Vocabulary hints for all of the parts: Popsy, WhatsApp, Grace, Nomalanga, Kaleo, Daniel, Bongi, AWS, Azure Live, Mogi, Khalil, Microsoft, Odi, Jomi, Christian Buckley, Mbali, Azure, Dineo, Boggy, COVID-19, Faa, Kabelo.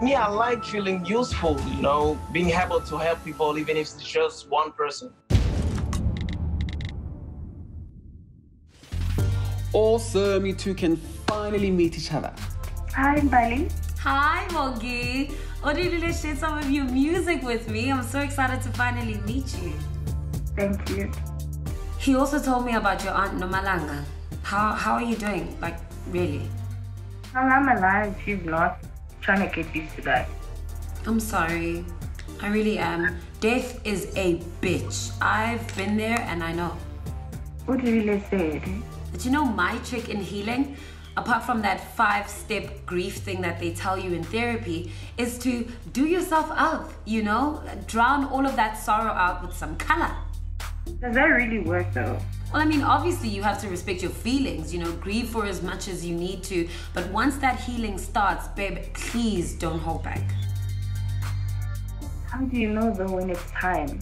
Me, I like feeling useful, you know, being able to help people, even if it's just one person. Awesome, you two can finally meet each other. Hi, Mbali. Hi, Mogi. Odi really shared some of your music with me. I'm so excited to finally meet you. Thank you. He also told me about your aunt Nomalanga. How are you doing? Like, really? Well, I'm alive. She's not. Trying to get used to that. I'm sorry. I really am. Death is a bitch. I've been there and I know. What did you say? But you know my trick in healing, apart from that 5-step grief thing that they tell you in therapy, is to do yourself up, you know? Drown all of that sorrow out with some color. Does that really work though? Well, I mean, obviously you have to respect your feelings, you know, grieve for as much as you need to, but once that healing starts, babe, please don't hold back. How do you know though when it's time?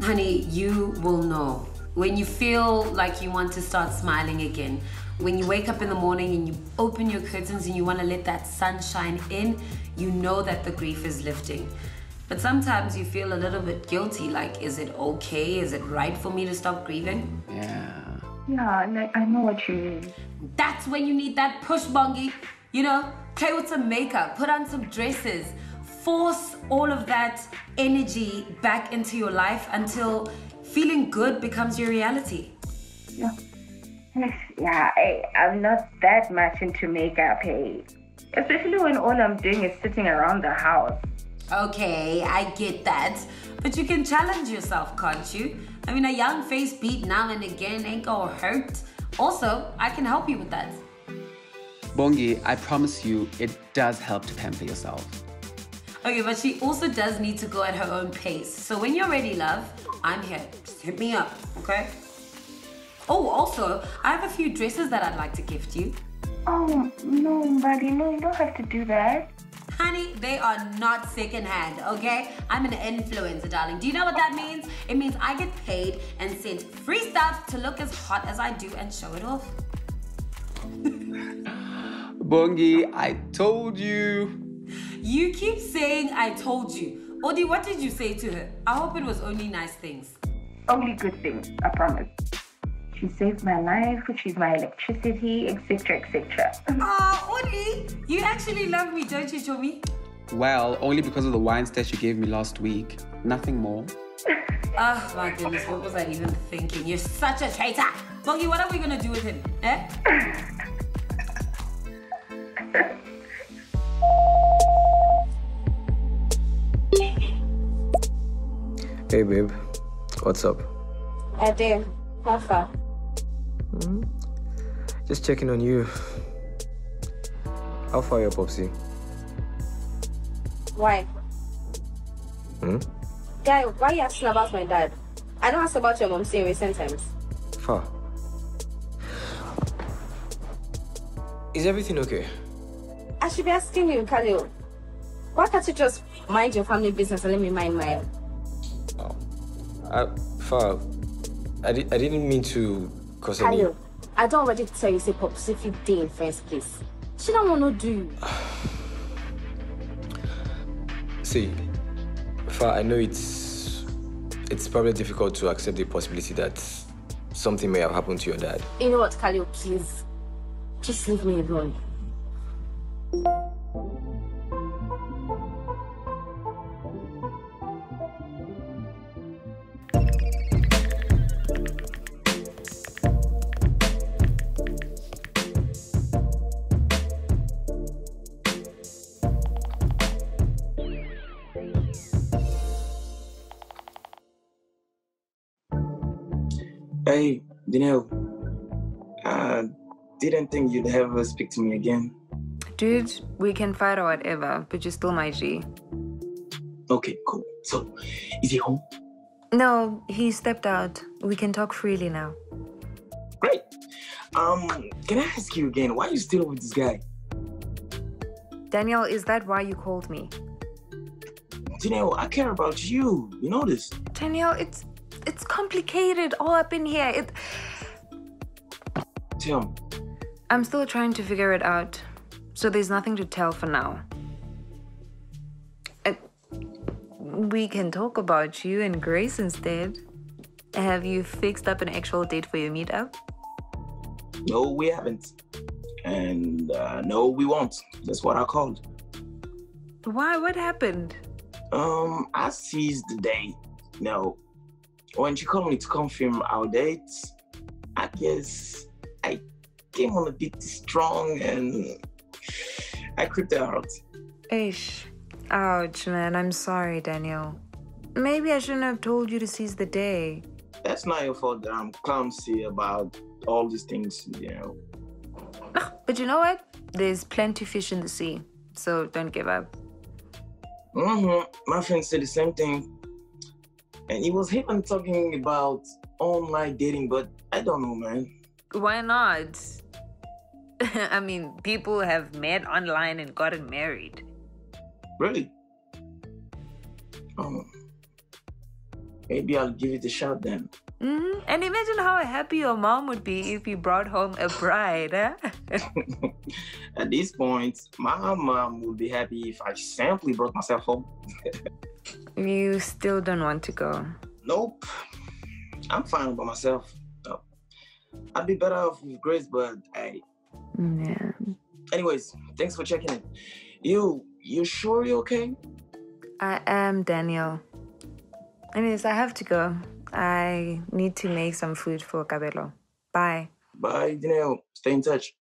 Honey, you will know. When you feel like you want to start smiling again, when you wake up in the morning and you open your curtains and you want to let that sunshine in, you know that the grief is lifting. But sometimes you feel a little bit guilty, like, is it okay? Is it right for me to stop grieving? Yeah. Yeah, like, I know what you mean. That's when you need that push, Bongi. You know, play with some makeup, put on some dresses, force all of that energy back into your life until feeling good becomes your reality. Yeah. Yeah, I'm not that much into makeup, hey. Especially when all I'm doing is sitting around the house. Okay, I get that. But you can challenge yourself, can't you? I mean, a young face beat now and again ain't gonna hurt. Also, I can help you with that. Bongi, I promise you, it does help to pamper yourself. Okay, but she also does need to go at her own pace. So when you're ready, love, I'm here. Just hit me up, okay? Oh, also, I have a few dresses that I'd like to gift you. Oh, no, buddy, no, you don't have to do that. Honey, they are not secondhand, okay? I'm an influencer, darling. Do you know what that means? It means I get paid and sent free stuff to look as hot as I do and show it off. Bongi, I told you. You keep saying I told you. Odi, what did you say to her? I hope it was only nice things. Only good things, I promise. She saved my life, she's my electricity, etc, etc. Oh, Odi, you actually love me, don't you, Jomi? Well, only because of the wine stash you gave me last week. Nothing more. Oh, my goodness, what was I even thinking? You're such a traitor. Boggy, what are we going to do with him, eh? Hey, babe. What's up? Adi, how far? Mm-hmm. Just checking on you. How far are you, Popsy? Why? Hmm? Guy, why are you asking about my dad? I don't ask about your mom in recent times. Far. Is everything okay? I should be asking you, Kaleo. Why can't you just mind your family business and let me mind mine? Oh. Far. I didn't mean to. Khalil, I don't already tell you say Pops if you did in first place. She don't want to do you. See, Fa, I know it's probably difficult to accept the possibility that something may have happened to your dad. You know what, Khalil, please. Just leave me alone. Hey, Daniel, didn't think you'd ever speak to me again. Dude, we can fight or whatever, but you're still my G. Okay, cool. So, is he home? No, he stepped out. We can talk freely now. Great. Can I ask you again, why are you still with this guy? Daniel, is that why you called me? Daniel, I care about you. You know this. Daniel, it's complicated all up in here. Tim. I'm still trying to figure it out, so there's nothing to tell for now. We can talk about you and Grace instead. Have you fixed up an actual date for your meetup? No, we haven't. And no, we won't. That's what I called. Why? What happened? I seized the date. No. When she called me to confirm our dates, I guess I came on a bit strong and I creeped her out. Ish. Ouch, man. I'm sorry, Daniel. Maybe I shouldn't have told you to seize the day. That's not your fault that I'm clumsy about all these things, you know. But you know what? There's plenty of fish in the sea, so don't give up. My friend said the same thing. And it was him talking about online dating, but I don't know, man. Why not? I mean, people have met online and gotten married. Really? Maybe I'll give it a shot then. And imagine how happy your mom would be if you brought home a bride, huh? At this point, my mom would be happy if I simply brought myself home. You still don't want to go? Nope. I'm fine by myself. No. I'd be better off with Grace, but hey. Yeah. Anyways, thanks for checking in. You sure you're okay? I am, Daniel. Anyways, I have to go. I need to make some food for Kabelo. Bye. Bye, Dineo. Stay in touch.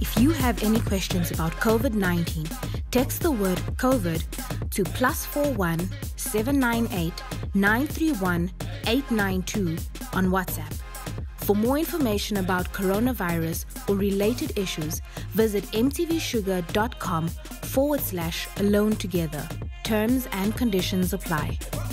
If you have any questions about COVID-19, text the word COVID to +41 798 931 892 on WhatsApp. For more information about coronavirus or related issues, visit mtvsugar.com/alone together. Terms and conditions apply.